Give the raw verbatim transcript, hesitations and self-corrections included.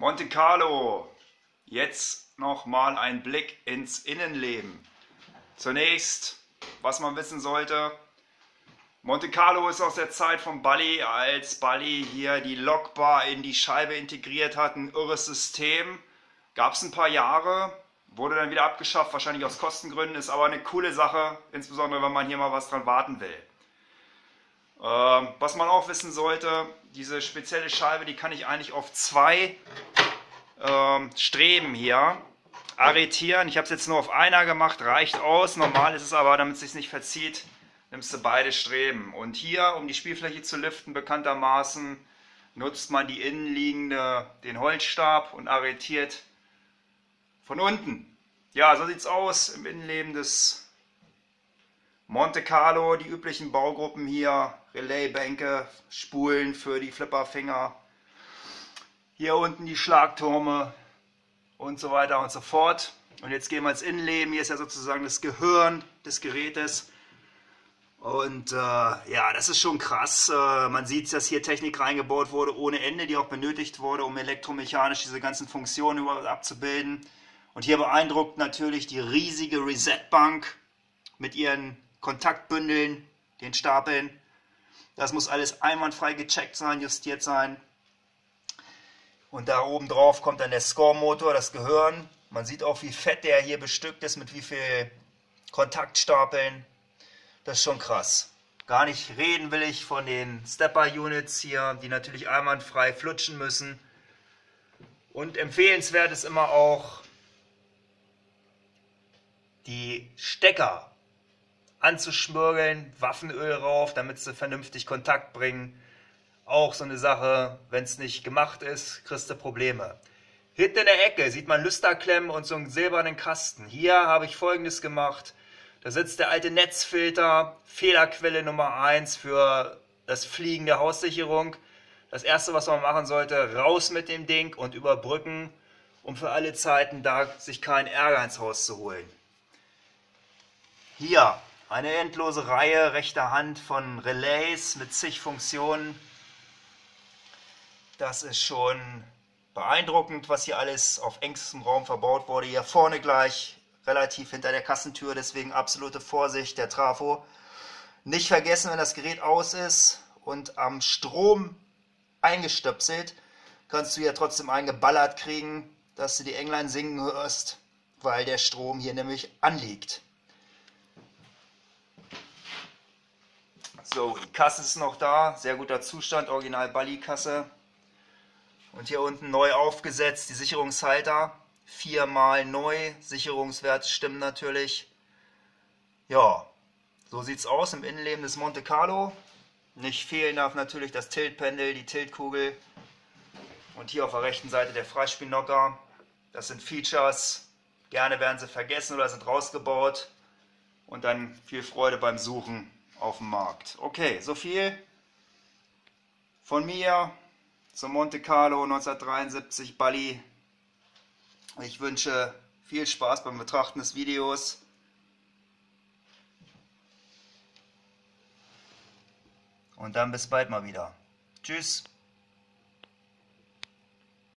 Monte Carlo, jetzt nochmal ein Blick ins Innenleben. Zunächst, was man wissen sollte, Monte Carlo ist aus der Zeit von Bally, als Bally hier die Lockbar in die Scheibe integriert hat, ein irres System. Gab es ein paar Jahre, wurde dann wieder abgeschafft, wahrscheinlich aus Kostengründen, ist aber eine coole Sache, insbesondere wenn man hier mal was dran warten will. Ähm, was man auch wissen sollte, diese spezielle Scheibe, die kann ich eigentlich auf zwei ähm, Streben hier arretieren. Ich habe es jetzt nur auf einer gemacht, reicht aus. Normal ist es aber, damit es sich nicht verzieht, nimmst du beide Streben. Und hier, um die Spielfläche zu liften, bekanntermaßen nutzt man die innenliegende, den Holzstab und arretiert von unten. Ja, so sieht es aus im Innenleben des Monte Carlo, die üblichen Baugruppen hier, Relaisbänke, Spulen für die Flipperfinger, hier unten die Schlagtürme und so weiter und so fort. Und jetzt gehen wir ins Innenleben, hier ist ja sozusagen das Gehirn des Gerätes. Und äh, ja, das ist schon krass, äh, man sieht, dass hier Technik reingebaut wurde ohne Ende, die auch benötigt wurde, um elektromechanisch diese ganzen Funktionen überhaupt abzubilden. Und hier beeindruckt natürlich die riesige Resetbank mit ihren Kontaktbündeln, den Stapeln. Das muss alles einwandfrei gecheckt sein, justiert sein. Und da oben drauf kommt dann der Score-Motor, das Gehirn. Man sieht auch, wie fett der hier bestückt ist, mit wie viel Kontaktstapeln. Das ist schon krass. Gar nicht reden will ich von den Stepper-Units hier, die natürlich einwandfrei flutschen müssen. Und empfehlenswert ist immer auch, die Stecker anzuschmürgeln, Waffenöl rauf, damit sie vernünftig Kontakt bringen. Auch so eine Sache, wenn es nicht gemacht ist, kriegst du Probleme. Hinten in der Ecke sieht man Lüsterklemmen und so einen silbernen Kasten. Hier habe ich Folgendes gemacht. Da sitzt der alte Netzfilter, Fehlerquelle Nummer eins für das Fliegen der Haussicherung. Das erste, was man machen sollte, raus mit dem Ding und überbrücken, um für alle Zeiten da sich keinen Ärger ins Haus zu holen. Hier eine endlose Reihe rechter Hand von Relais mit zig Funktionen. Das ist schon beeindruckend, was hier alles auf engstem Raum verbaut wurde. Hier vorne gleich, relativ hinter der Kassentür, deswegen absolute Vorsicht, der Trafo. Nicht vergessen, wenn das Gerät aus ist und am Strom eingestöpselt, kannst du hier trotzdem eingeballert kriegen, dass du die Englein singen hörst, weil der Strom hier nämlich anliegt. So, die Kasse ist noch da, sehr guter Zustand, Original Bally-Kasse. Und hier unten neu aufgesetzt, die Sicherungshalter, viermal neu, Sicherungswerte stimmen natürlich. Ja, so sieht es aus im Innenleben des Monte Carlo. Nicht fehlen darf natürlich das Tiltpendel, die Tiltkugel. Und hier auf der rechten Seite der Freispielnocker. Das sind Features, gerne werden sie vergessen oder sind rausgebaut. Und dann viel Freude beim Suchen auf dem Markt. Okay, so viel von mir zum Monte Carlo neunzehnhundertdreiundsiebzig Bally. Ich wünsche viel Spaß beim Betrachten des Videos. Und dann bis bald mal wieder. Tschüss.